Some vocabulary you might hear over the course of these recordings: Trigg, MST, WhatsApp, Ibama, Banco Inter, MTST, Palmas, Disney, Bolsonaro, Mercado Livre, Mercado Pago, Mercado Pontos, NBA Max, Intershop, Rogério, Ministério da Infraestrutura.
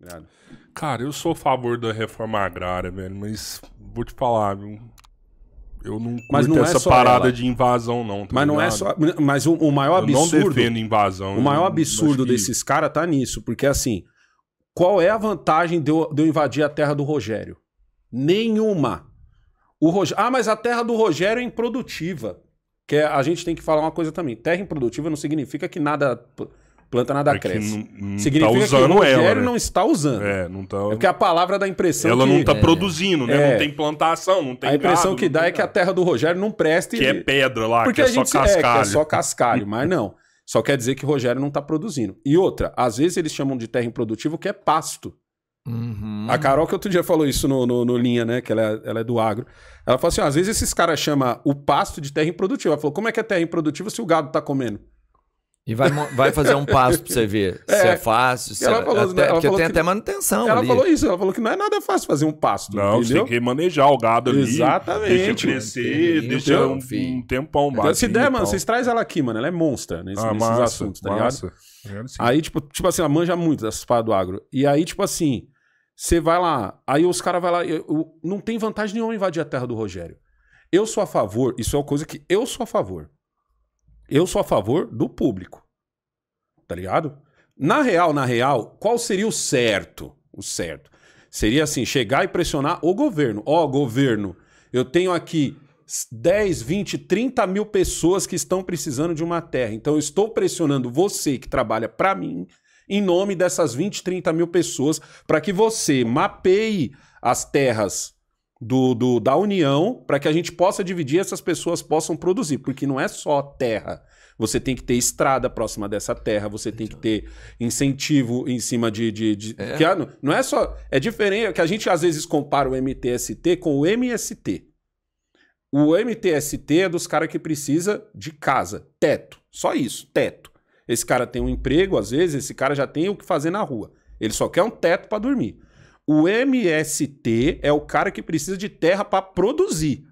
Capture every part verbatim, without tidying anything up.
Grado. Cara, eu sou a favor da reforma agrária, velho, mas vou te falar, viu? Eu não curto não essa é parada ela. de invasão, não. Tá mas ligado? não é só. Mas o, o maior eu absurdo. Eu não defendo invasão. O maior absurdo que... desses caras tá nisso, porque assim, qual é a vantagem de eu, de eu invadir a terra do Rogério? Nenhuma. O Rog... Ah, mas a terra do Rogério é improdutiva. Que é, a gente tem que falar uma coisa também. Terra improdutiva não significa que nada. Planta nada é cresce. Não, não significa tá usando que o Rogério ela, né? não está usando. É, não tá... é porque a palavra dá a impressão ela que... Ela não está é. produzindo, né? É. Não tem plantação, não tem A impressão gado, que dá é que a terra do Rogério não presta... Que e... é pedra lá, porque que é a gente... só cascalho. É, que é só cascalho, mas não. Só quer dizer que o Rogério não está produzindo. E outra, às vezes eles chamam de terra improdutiva o que é pasto. Uhum. A Carol que outro dia falou isso no, no, no Linha, né? Que ela, ela é do agro. Ela falou assim, ó, às vezes esses caras chamam o pasto de terra improdutiva. Ela falou, como é que é terra improdutiva se o gado está comendo? E vai, vai fazer um passo pra você ver é, se é fácil, se ela é, falou, até, ela porque falou tem que, até manutenção Ela ali. falou isso, ela falou que não é nada fácil fazer um pasto, não, entendeu? Não, você tem que manejar o gado ali. Exatamente. Deixa crescer, deixa um, um tempão então, se der, mano, vocês trazem ela aqui, mano, ela é monstra nesse, ah, nesses massa, assuntos, tá massa. ligado? Aí, tipo, tipo assim, ela manja muito dessas paradas do agro. E aí, tipo assim, você vai lá, aí os caras vão lá, eu, eu, não tem vantagem nenhuma invadir a terra do Rogério. Eu sou a favor, isso é uma coisa que eu sou a favor. Eu sou a favor do público, tá ligado? Na real, na real, qual seria o certo? O certo seria assim, chegar e pressionar o governo. Ó, governo, eu tenho aqui dez, vinte, trinta mil pessoas que estão precisando de uma terra. Então eu estou pressionando você que trabalha para mim em nome dessas vinte, trinta mil pessoas para que você mapeie as terras Do, do, da União, para que a gente possa dividir e essas pessoas possam produzir, porque não é só terra. Você tem que ter estrada próxima dessa terra, você tem que ter incentivo em cima de... de, de é. Que, não é só... É diferente, que a gente às vezes compara o M T S T com o M S T. O M T S T é dos caras que precisa de casa, teto, só isso, teto. Esse cara tem um emprego, às vezes, esse cara já tem o que fazer na rua. Ele só quer um teto para dormir. O M S T é o cara que precisa de terra para produzir.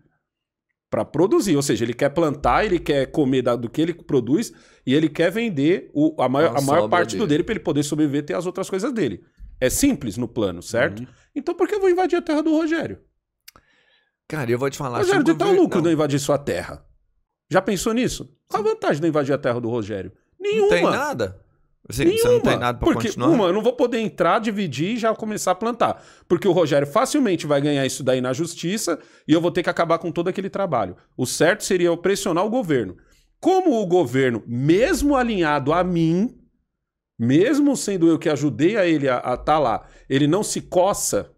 Para produzir, ou seja, ele quer plantar, ele quer comer do que ele produz e ele quer vender o, a maior, a maior parte dele. do dele para ele poder sobreviver e ter as outras coisas dele. É simples no plano, certo? Uhum. Então por que eu vou invadir a terra do Rogério? Cara, eu vou te falar... Rogério, tem tal lucro de eu invadir sua terra. Já pensou nisso? Qual a vantagem de eu invadir a terra do Rogério? Nenhuma. Não tem nada. Você, você não tem nada pra Porque, continuar? Uma, eu não vou poder entrar, dividir e já começar a plantar. Porque o Rogério facilmente vai ganhar isso daí na justiça e eu vou ter que acabar com todo aquele trabalho. O certo seria eu pressionar o governo. Como o governo, mesmo alinhado a mim, mesmo sendo eu que ajudei a ele a estar tá lá, ele não se coça,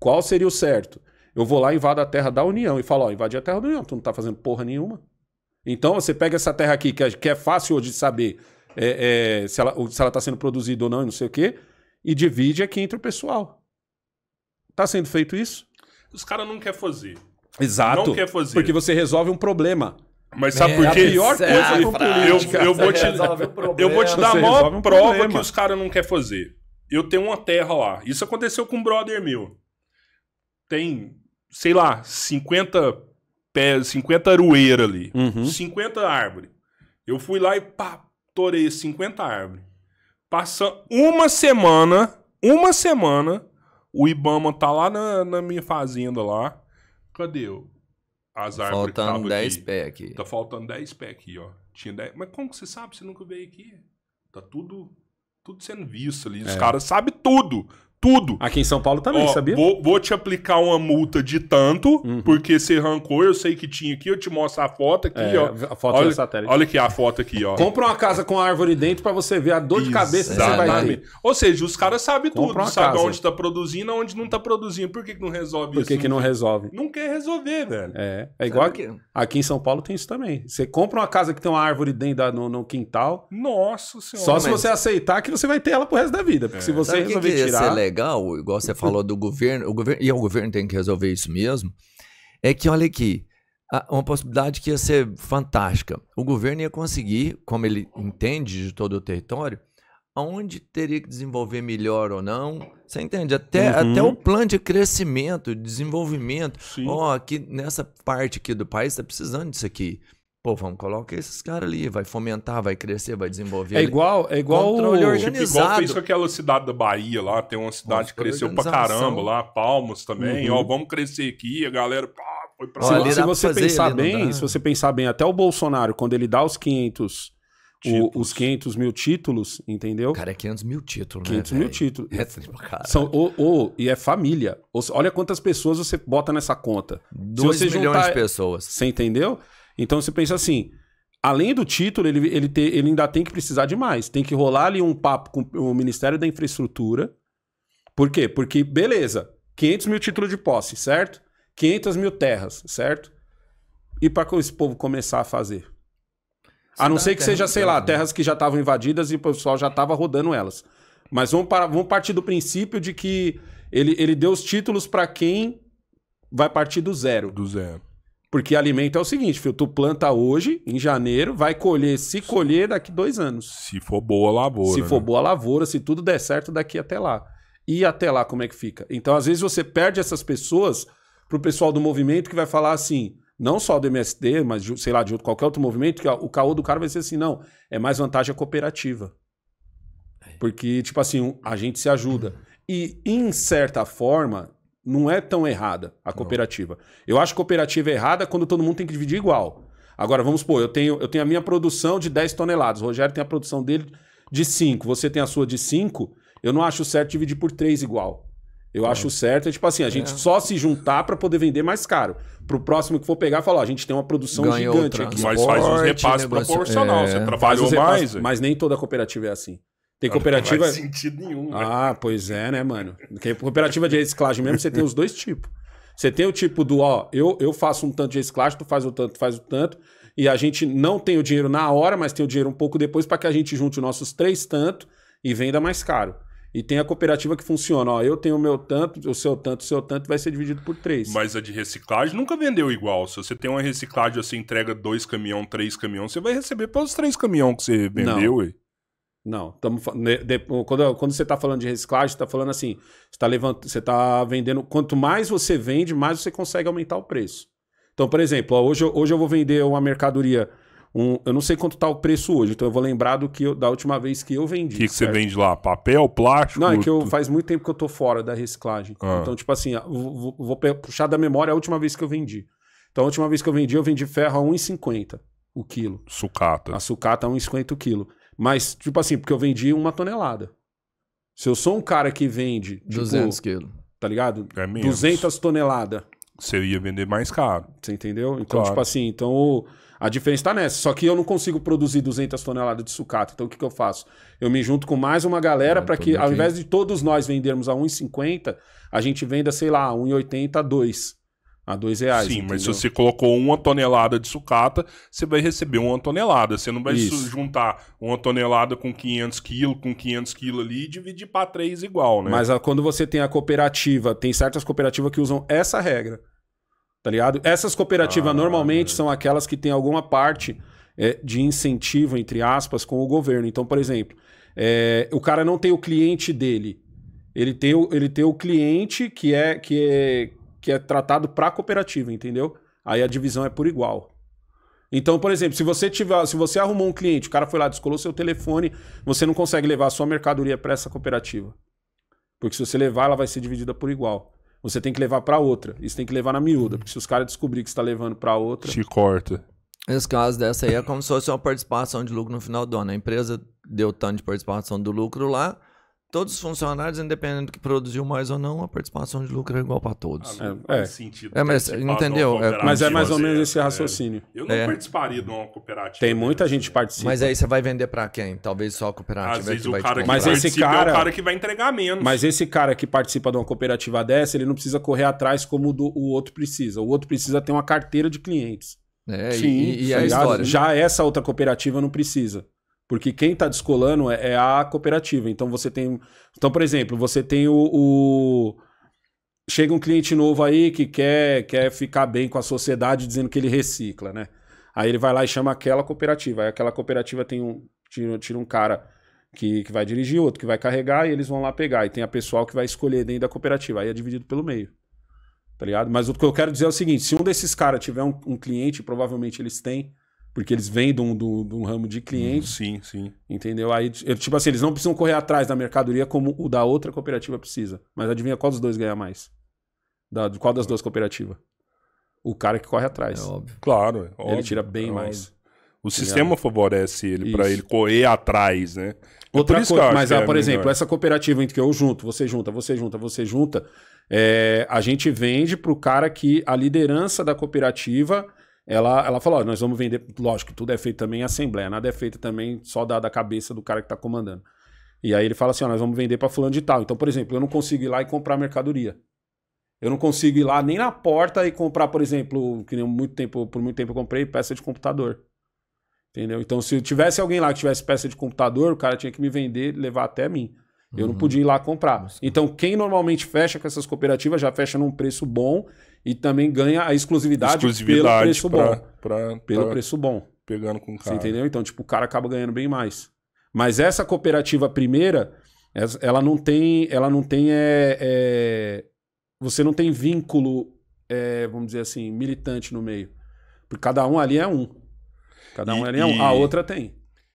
qual seria o certo? Eu vou lá e invado a terra da União e falo, ó, invadi a terra da União, tu não tá fazendo porra nenhuma. Então você pega essa terra aqui, que é, que é fácil hoje de saber... É, é, se ela se ela está sendo produzida ou não, não sei o quê, e divide aqui entre o pessoal. Está sendo feito isso? Os caras não querem fazer. Exato. Não quer fazer. Porque você resolve um problema. Mas sabe é, por quê? A pior coisa é com política. Eu, eu, vou te, um eu vou te dar você a maior um prova problema. que os caras não querem fazer. Eu tenho uma terra lá. Isso aconteceu com um brother meu. Tem, sei lá, cinquenta pés, cinquenta aroeiras ali. Uhum. cinquenta árvores. Eu fui lá e pá, torei cinquenta árvores. Passa uma semana, uma semana, o Ibama tá lá na, na minha fazenda lá. Cadê eu? As tá árvores faltando que dez aqui. pés aqui. Tá faltando dez pés aqui, ó. Tinha dez... Mas como que você sabe? Você nunca veio aqui. Tá tudo, tudo sendo visto ali. Os é. caras sabem tudo. Tudo. Aqui em São Paulo também, ó, sabia? Vou, vou te aplicar uma multa de tanto, uhum. porque você arrancou, eu sei que tinha aqui, eu te mostro a foto aqui, é, ó. A foto olha, do satélite. Olha aqui a foto aqui, ó. Compra uma casa com a árvore dentro pra você ver a dor de cabeça que você vai ter. Ou seja, os caras sabem tudo. Sabe onde tá produzindo, onde não tá produzindo. Por que que não resolve Por que isso? Por que não resolve? Não quer resolver, velho. É, é igual aqui. Aqui em São Paulo tem isso também. Você compra uma casa que tem uma árvore dentro da, no, no quintal. Nossa Senhora. Só se você aceitar que você vai ter ela pro resto da vida. Porque é. se você sabe resolver que que tirar... É legal, igual você falou do governo, o governo, e o governo tem que resolver isso mesmo, é que, olha aqui, uma possibilidade que ia ser fantástica. O governo ia conseguir, como ele entende de todo o território, aonde teria que desenvolver melhor ou não, você entende? Até, uhum. até o plano de crescimento, de desenvolvimento, ó, oh, aqui nessa parte aqui do país está precisando disso aqui. Pô, vamos colocar esses caras ali, vai fomentar, vai crescer, vai desenvolver. É igual, é igual controle organizado. Tipo, igual fez com aquela cidade da Bahia lá, tem uma cidade que cresceu pra caramba lá, Palmas também. Uhum. Ó, vamos crescer aqui, a galera... Foi pra... Olha, se você fazer, pensar bem, se você pensar bem, até o Bolsonaro, quando ele dá os quinhentos, o, os quinhentos mil títulos, entendeu? Cara, é quinhentos mil títulos, quinhentos né? quinhentos mil títulos. É, cara. São, ou, ou, e é família. Ou, olha quantas pessoas você bota nessa conta. dois milhões juntar, de pessoas. Você entendeu? Então você pensa assim, além do título, ele, ele, te, ele ainda tem que precisar de mais. Tem que rolar ali um papo com o Ministério da Infraestrutura. Por quê? Porque, beleza, quinhentos mil títulos de posse, certo? quinhentas mil terras, certo? E para que esse povo começar a fazer? A não ser que seja, sei lá, terras que já estavam invadidas e o pessoal já estava rodando elas. Mas vamos, para, vamos partir do princípio de que ele, ele deu os títulos para quem vai partir do zero. Do zero. Porque alimento é o seguinte, filho, tu planta hoje, em janeiro, vai colher, se colher, daqui dois anos. Se for boa lavoura. Se for né? boa lavoura, se tudo der certo, daqui até lá. E até lá, como é que fica? Então, às vezes, você perde essas pessoas pro pessoal do movimento que vai falar assim, não só do M S T, mas sei lá, de qualquer outro movimento, que o caô do cara vai ser assim, não, é mais vantagem a cooperativa. Porque, tipo assim, a gente se ajuda. E, em certa forma, não é tão errada a cooperativa. Não. Eu acho cooperativa errada quando todo mundo tem que dividir igual. Agora, vamos supor, eu tenho, eu tenho a minha produção de dez toneladas, o Rogério tem a produção dele de cinco, você tem a sua de cinco, eu não acho certo dividir por três igual. Eu é. acho certo, é tipo assim, a gente é. só se juntar para poder vender mais caro. Pro próximo que for pegar, falar, ó, a gente tem uma produção Ganhou gigante aqui. Mas faz um repasse proporcional, é. você trabalhou mais. Repassos, mas nem toda cooperativa é assim. Tem cooperativa... Não faz sentido nenhum. Ah, né? Pois é, né, mano? Porque cooperativa de reciclagem mesmo, você tem os dois tipos. Você tem o tipo do, ó, eu, eu faço um tanto de reciclagem, tu faz o tanto, tu faz o tanto, e a gente não tem o dinheiro na hora, mas tem o dinheiro um pouco depois para que a gente junte os nossos três tanto e venda mais caro. E tem a cooperativa que funciona, ó, eu tenho o meu tanto, o seu tanto, o seu tanto, vai ser dividido por três. Mas a de reciclagem nunca vendeu igual. Se você tem uma reciclagem, você entrega dois caminhões, três caminhões, você vai receber pelos três caminhões que você vendeu. Não, não tamo, de, quando, quando você está falando de reciclagem, você está falando assim, você está levant, você tá vendendo, quanto mais você vende, mais você consegue aumentar o preço. Então, por exemplo, ó, hoje, hoje eu vou vender uma mercadoria... Um, eu não sei quanto tá o preço hoje, então eu vou lembrar do que eu, da última vez que eu vendi. O que, que você vende lá? Papel, plástico? Não, é que eu, faz muito tempo que eu tô fora da reciclagem. Ah. Então, tipo assim, vou, vou puxar da memória a última vez que eu vendi. Então, a última vez que eu vendi, eu vendi ferro a um real e cinquenta o quilo. Sucata. A sucata a um real e cinquenta o quilo. Mas, tipo assim, porque eu vendi uma tonelada. Se eu sou um cara que vende... Tipo, duzentos quilos. Tá ligado? É mesmo. duzentas toneladas. Você ia vender mais caro. Você entendeu? Então, claro. Tipo assim, então a diferença está nessa. Só que eu não consigo produzir duzentas toneladas de sucata. Então, o que, que eu faço? Eu me junto com mais uma galera para que, ao invés de todos nós vendermos a um real e cinquenta, a gente venda, sei lá, a um real e oitenta a dois reais. A dois reais. Sim, entendeu? Mas se você colocou uma tonelada de sucata, você vai receber uma tonelada. Você não vai Isso. juntar uma tonelada com quinhentos quilos, com quinhentos quilos ali e dividir para três igual, né? Mas quando você tem a cooperativa, tem certas cooperativas que usam essa regra, tá ligado? Essas cooperativas ah, normalmente é. são aquelas que têm alguma parte é, de incentivo, entre aspas, com o governo. Então, por exemplo, é, o cara não tem o cliente dele. Ele tem o, ele tem o cliente que é... Que é que é tratado para a cooperativa, entendeu? Aí a divisão é por igual. Então, por exemplo, se você tiver, se você arrumou um cliente, o cara foi lá, descolou seu telefone, você não consegue levar a sua mercadoria para essa cooperativa. Porque se você levar, ela vai ser dividida por igual. Você tem que levar para outra. Isso tem que levar na miúda, porque se os caras descobrirem que você está levando para outra... Te corta. Nesse caso dessa aí é como se fosse uma participação de lucro no final do ano. A empresa deu tanto de participação do lucro lá, todos os funcionários, independente do que produziu mais ou não, a participação de lucro é igual para todos. Ah, é, é. Sentido. É, mas, entendeu? É, mas é mais ou menos esse raciocínio. É. Eu não é. participaria de uma cooperativa. Tem muita gente que participa. Mas aí você vai vender para quem? Talvez só a cooperativa. Às é vezes o vai cara que mas esse cara, é o cara que vai entregar menos. Mas esse cara que participa de uma cooperativa dessa, ele não precisa correr atrás como do, o outro precisa. O outro precisa ter uma carteira de clientes. É, sim, e, e a história. Já essa outra cooperativa não precisa. Porque quem está descolando é, é a cooperativa. Então, você tem... Então, por exemplo, você tem o, o... Chega um cliente novo aí que quer, quer ficar bem com a sociedade dizendo que ele recicla, né? Aí ele vai lá e chama aquela cooperativa. Aí aquela cooperativa tem um... Tira, tira um cara que, que vai dirigir, outro que vai carregar e eles vão lá pegar. E tem a pessoal que vai escolher dentro da cooperativa. Aí é dividido pelo meio. Tá ligado? Mas o que eu quero dizer é o seguinte. Se um desses caras tiver um, um cliente, provavelmente eles têm... porque eles vêm de um, de um, de um ramo de clientes. Sim, sim. Entendeu? Aí, tipo assim, eles não precisam correr atrás da mercadoria como o da outra cooperativa precisa. Mas adivinha qual dos dois ganha mais? Da, qual das duas cooperativas? O cara que corre atrás. É óbvio. Claro. É óbvio, ele tira bem é mais. O sistema é, favorece ele para ele correr atrás, né? Outra coisa, mas ah, por exemplo, essa cooperativa entre que eu junto, você junta, você junta, você junta, é, a gente vende para o cara que a liderança da cooperativa... Ela, ela falou, ó, nós vamos vender, lógico, tudo é feito também em assembleia, nada é feito também só da, da cabeça do cara que está comandando. E aí ele fala assim, ó, nós vamos vender para fulano de tal. Então, por exemplo, eu não consigo ir lá e comprar mercadoria. Eu não consigo ir lá nem na porta e comprar, por exemplo, que nem muito tempo, por muito tempo eu comprei peça de computador. Entendeu? Então, se tivesse alguém lá que tivesse peça de computador, o cara tinha que me vender, levar até mim. Eu uhum. não podia ir lá comprar. Nossa. Então, quem normalmente fecha com essas cooperativas já fecha num preço bom. E também ganha a exclusividade, exclusividade pelo preço pra, bom. Pra, pelo pra preço bom. Pegando com o cara. Você entendeu? Então, tipo, o cara acaba ganhando bem mais. Mas essa cooperativa primeira, ela não tem... Ela não tem é, é, você não tem vínculo, é, vamos dizer assim, militante no meio. Porque cada um ali é um. Cada um e, ali é um. A outra tem.